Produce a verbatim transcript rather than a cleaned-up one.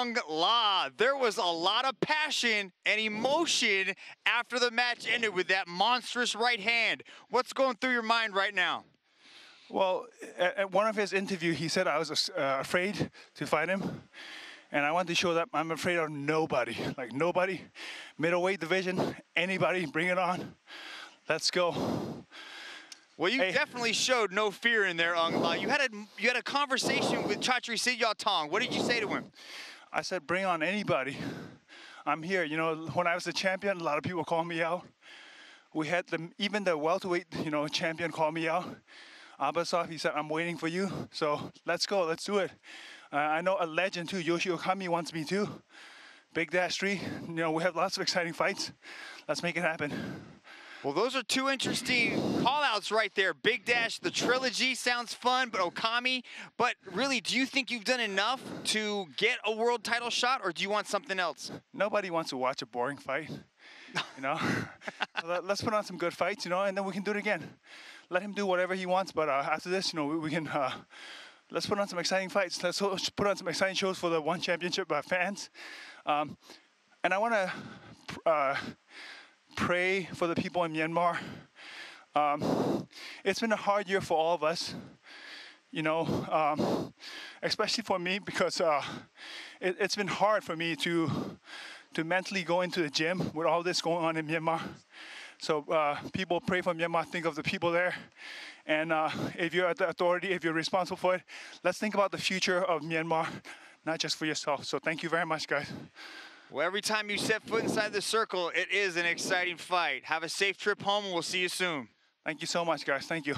Aung La. There was a lot of passion and emotion after the match ended with that monstrous right hand. What's going through your mind right now? Well, at one of his interviews, he said, I was uh, afraid to fight him. And I want to show that I'm afraid of nobody, like nobody. Middleweight division, anybody, bring it on. Let's go. Well, you hey. definitely showed no fear in there, Aung La. You had a you had a conversation with Chatri Sityodtong. What did you say to him? I said, bring on anybody. I'm here. You know, when I was the champion, a lot of people called me out. We had the even the welterweight, you know, champion called me out. Abbasov, he said, I'm waiting for you. So let's go. Let's do it. Uh, I know a legend too. Yoshi Okami wants me too. Big Dash three. You know, we have lots of exciting fights. Let's make it happen. Well, those are two interesting call-outs right there. Big Dash, the trilogy sounds fun, but Okami. But really, do you think you've done enough to get a world title shot, or do you want something else? Nobody wants to watch a boring fight, you know? Let's put on some good fights, you know, and then we can do it again. Let him do whatever he wants, but uh, after this, you know, we, we can, uh, let's put on some exciting fights. Let's put on some exciting shows for the ONE Championship uh, fans. Um, and I want to... Uh, pray for the people in Myanmar. Um, it's been a hard year for all of us, you know, um, especially for me, because uh, it, it's been hard for me to to mentally go into the gym with all this going on in Myanmar. So uh, people pray for Myanmar, think of the people there. And uh, if you're at the authority, if you're responsible for it, let's think about the future of Myanmar, not just for yourself. So thank you very much, guys. Well, every time you set foot inside the circle, it is an exciting fight. Have a safe trip home, and we'll see you soon. Thank you so much, guys. Thank you.